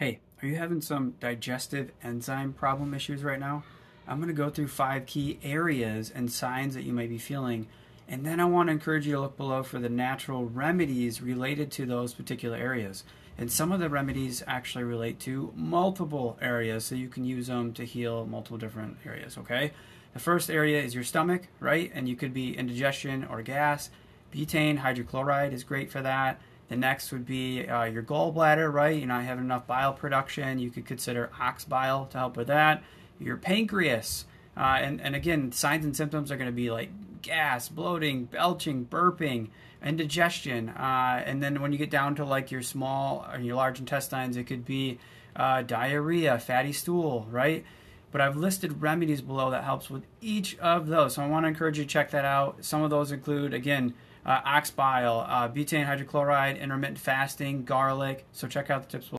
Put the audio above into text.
Hey, are you having some digestive enzyme problem issues right now? I'm going to go through 5 key areas and signs that you might be feeling, and then I want to encourage you to look below for the natural remedies related to those particular areas. And some of the remedies actually relate to multiple areas, so you can use them to heal multiple different areas, okay? The first area is your stomach, right? And you could be indigestion or gas. Betaine hydrochloride is great for that. The next would be your gallbladder, right? You're not having enough bile production. You could consider ox bile to help with that. Your pancreas. And again, signs and symptoms are going to be like gas, bloating, belching, burping, indigestion. And then when you get down to like your small or your large intestines, it could be diarrhea, fatty stool, right? But I've listed remedies below that helps with each of those. So I want to encourage you to check that out. Some of those include, again, ox bile, betaine hydrochloride, intermittent fasting, garlic. So check out the tips below.